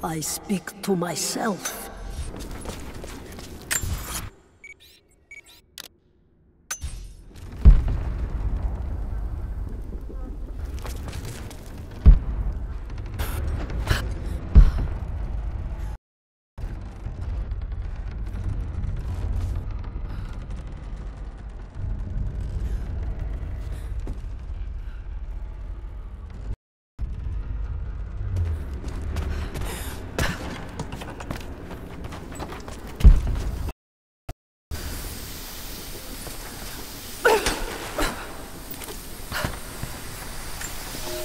I speak to myself.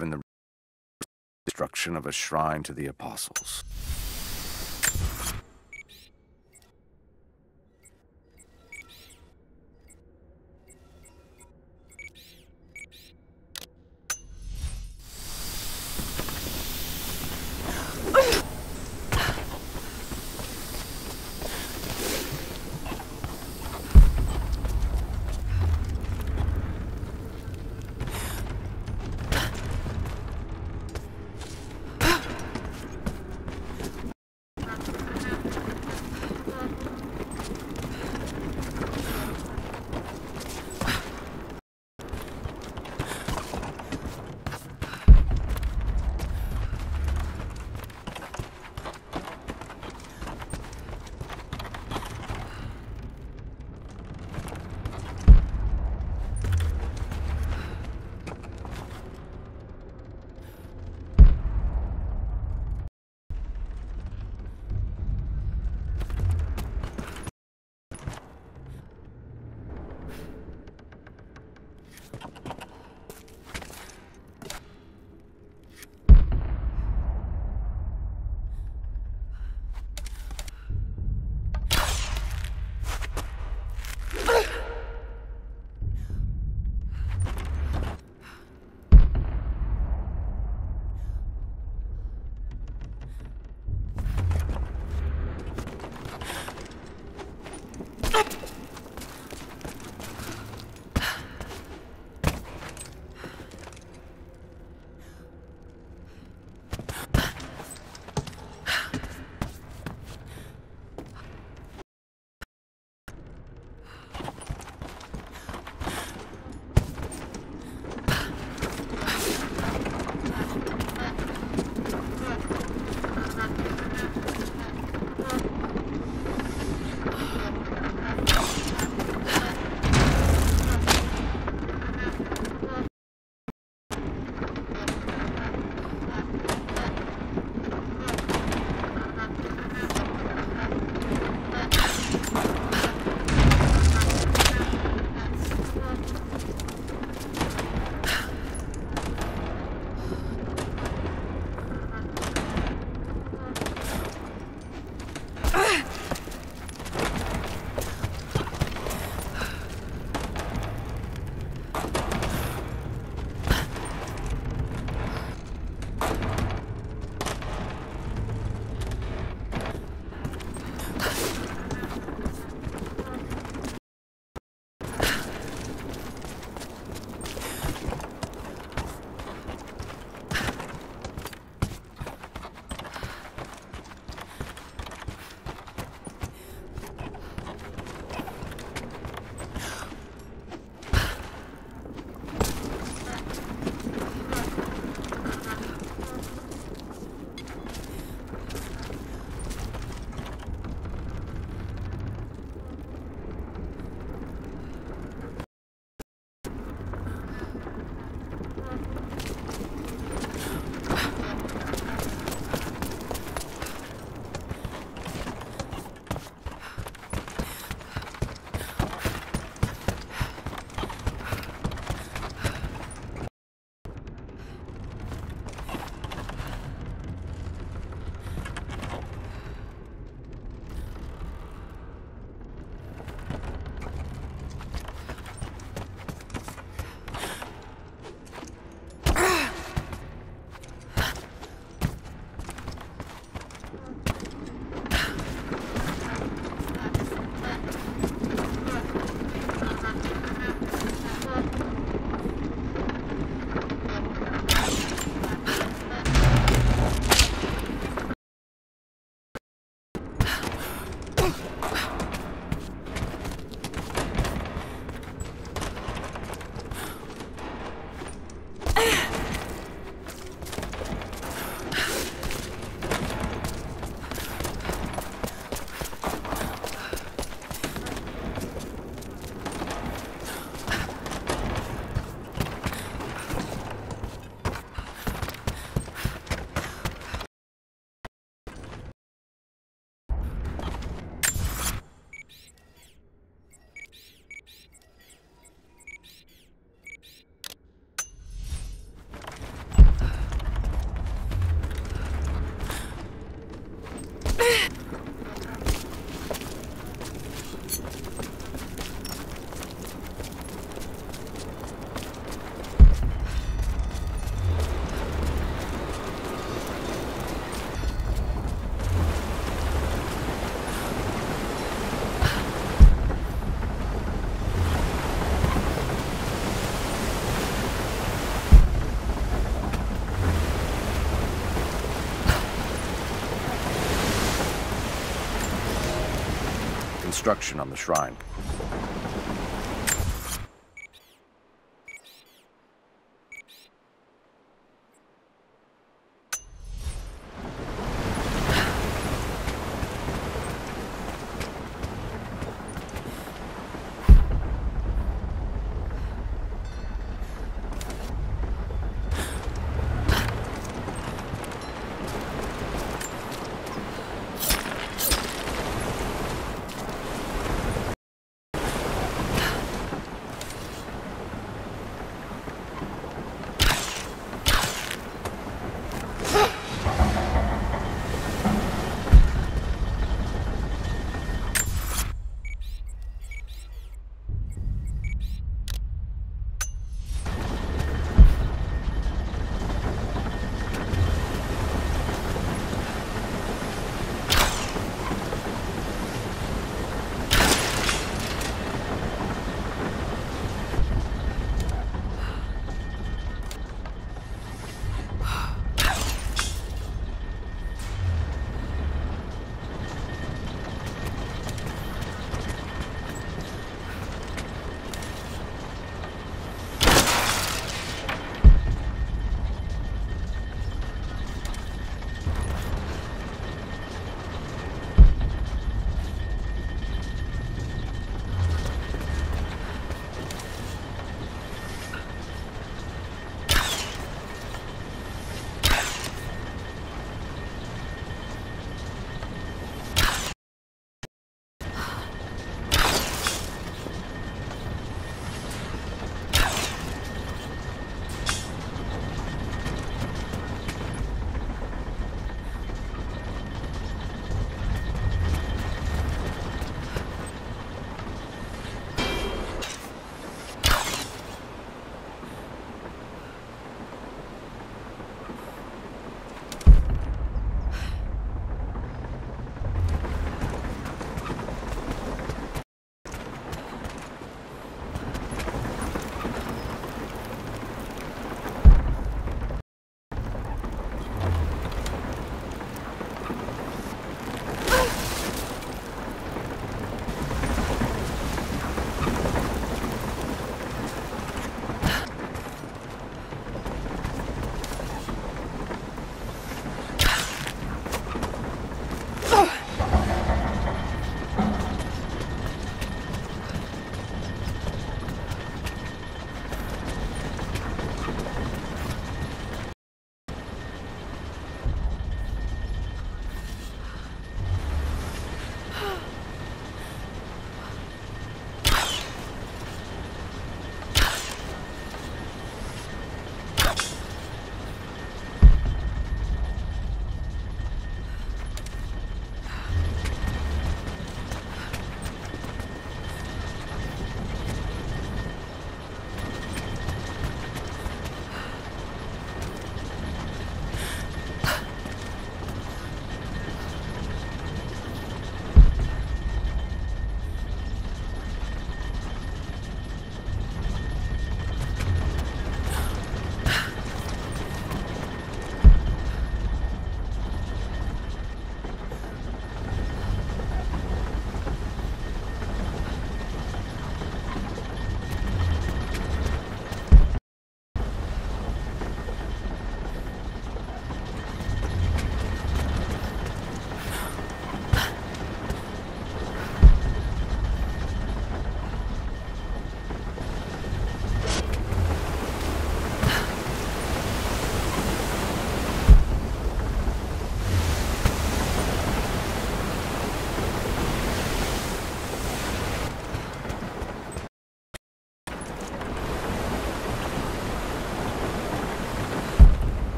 In the destruction of a shrine to the apostles. Construction on the shrine.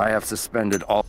I have suspended all...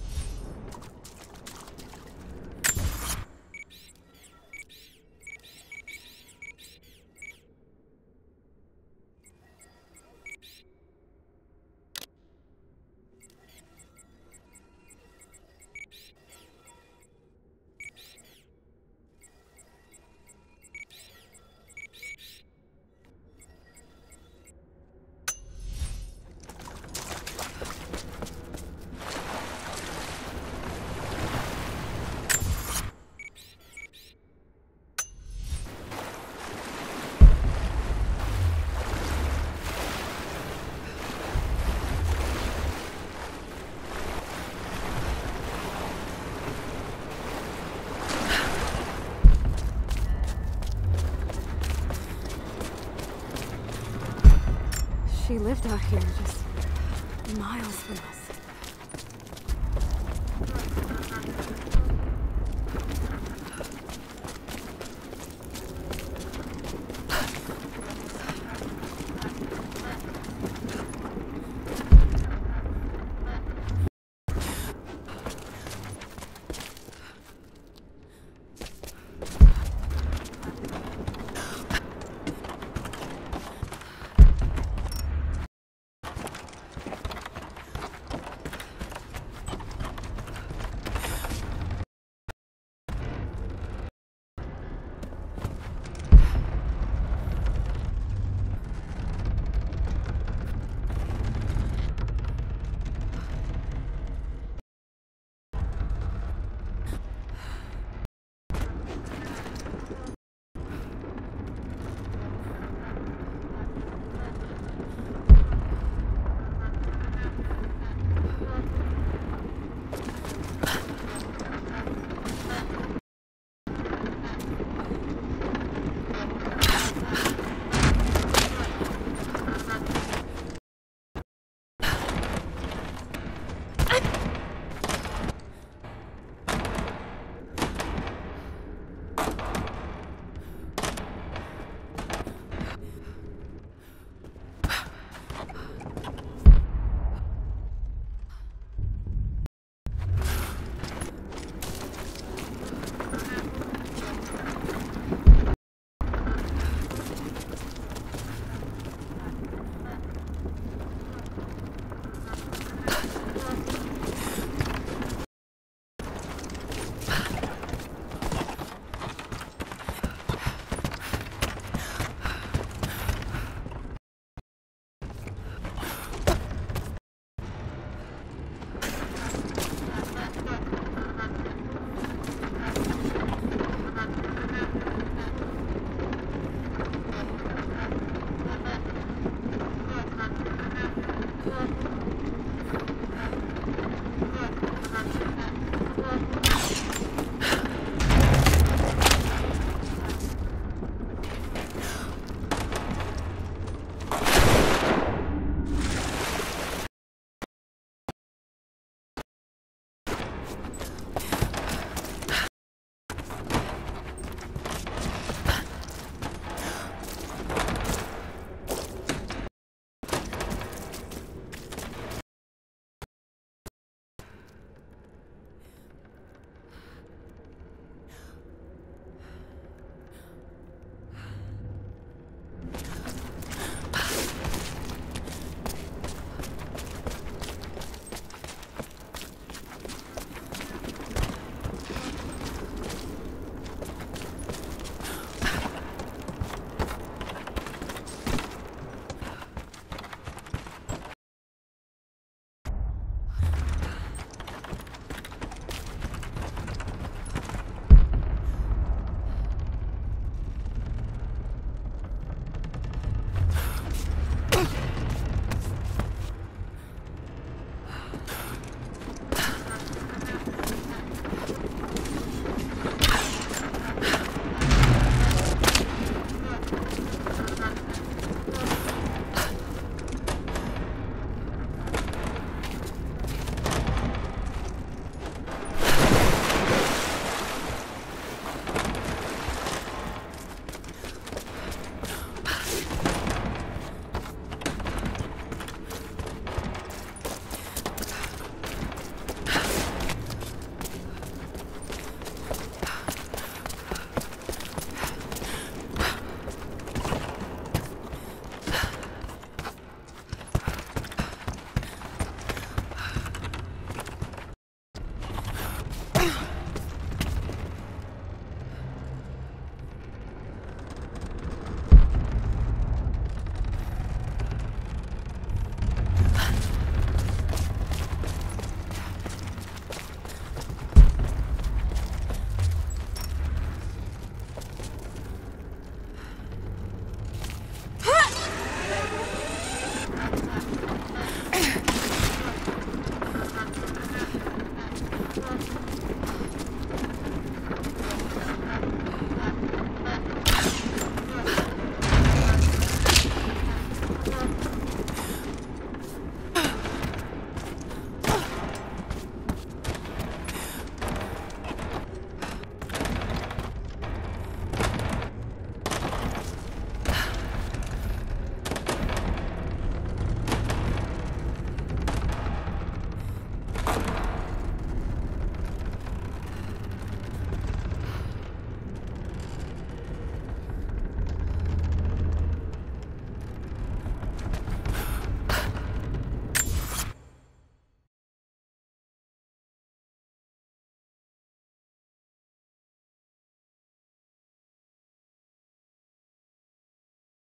She lived out here, just miles from home.